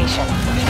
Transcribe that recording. information.